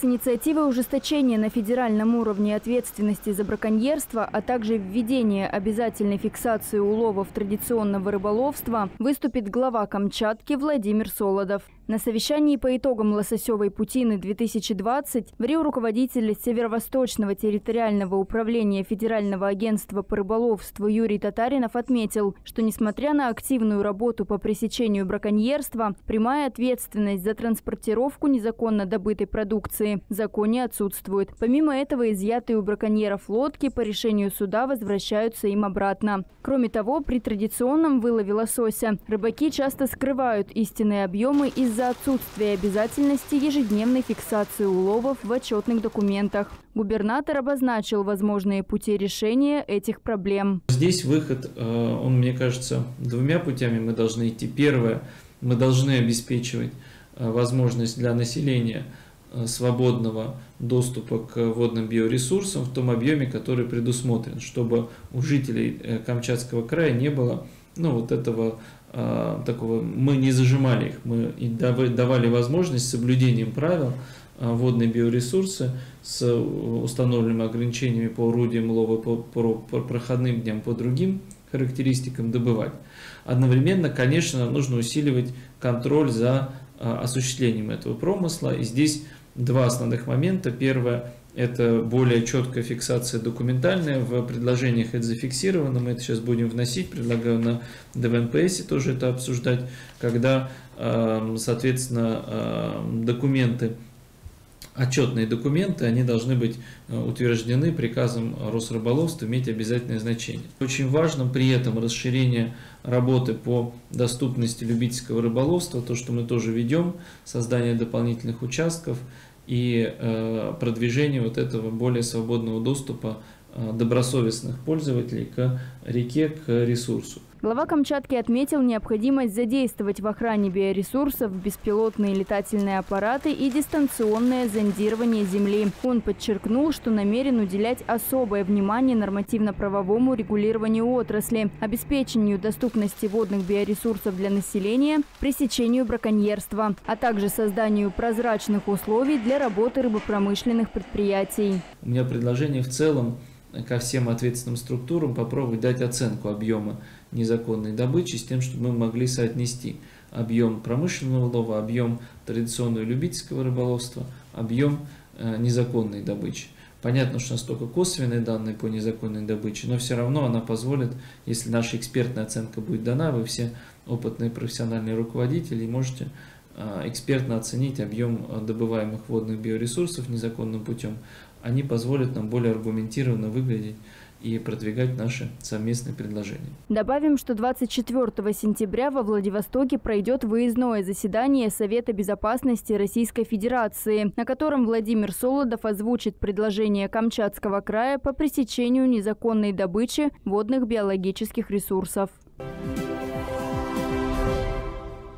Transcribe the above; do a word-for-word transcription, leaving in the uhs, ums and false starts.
С инициативой ужесточения на федеральном уровне ответственности за браконьерство, а также введения обязательной фиксации уловов традиционного рыболовства выступит глава Камчатки Владимир Солодов. На совещании по итогам лососевой путины две тысячи двадцать в РИО руководитель Северо-восточного территориального управления Федерального агентства по рыболовству Юрий Татаринов отметил, что несмотря на активную работу по пресечению браконьерства, прямая ответственность за транспортировку незаконно добытой продукции в законе отсутствует. Помимо этого, изъятые у браконьеров лодки по решению суда возвращаются им обратно. Кроме того, при традиционном вылове лосося рыбаки часто скрывают истинные объемы из-за из-за отсутствия обязательности ежедневной фиксации уловов в отчетных документах. Губернатор обозначил возможные пути решения этих проблем. Здесь выход, он, мне кажется, двумя путями мы должны идти. Первое, мы должны обеспечивать возможность для населения свободного доступа к водным биоресурсам в том объеме, который предусмотрен, чтобы у жителей Камчатского края не было ну, вот этого такого, мы не зажимали их, мы давали возможность с соблюдением правил водные биоресурсы с установленными ограничениями по орудиям лова, по, по, по проходным дням, по другим характеристикам добывать. Одновременно, конечно, нужно усиливать контроль за осуществлением этого промысла. И здесь два основных момента. Первое – это более четкая фиксация документальная. В предложениях это зафиксировано. Мы это сейчас будем вносить. Предлагаю на ДВНПСе тоже это обсуждать, когда, соответственно, документы, отчетные документы, они должны быть утверждены приказом Росрыболовства, иметь обязательное значение. Очень важно при этом расширение работы по доступности любительского рыболовства, то, что мы тоже ведем, создание дополнительных участков и э, продвижение вот этого более свободного доступа э, добросовестных пользователей к реке, к ресурсу. Глава Камчатки отметил необходимость задействовать в охране биоресурсов беспилотные летательные аппараты и дистанционное зондирование Земли. Он подчеркнул, что намерен уделять особое внимание нормативно-правовому регулированию отрасли, обеспечению доступности водных биоресурсов для населения, пресечению браконьерства, а также созданию прозрачных условий для работы рыбопромышленных предприятий. У меня предложение в целом ко всем ответственным структурам попробовать дать оценку объема незаконной добычи с тем, чтобы мы могли соотнести объем промышленного лова, объем традиционного любительского рыболовства, объем э, незаконной добычи. Понятно, что настолько косвенные данные по незаконной добыче, но все равно она позволит, если наша экспертная оценка будет дана, вы все опытные профессиональные руководители можете э, экспертно оценить объем добываемых водных биоресурсов незаконным путем. Они позволят нам более аргументированно выглядеть и продвигать наши совместные предложения. Добавим, что двадцать четвёртого сентября во Владивостоке пройдет выездное заседание Совета безопасности Российской Федерации, на котором Владимир Солодов озвучит предложение Камчатского края по пресечению незаконной добычи водных биологических ресурсов.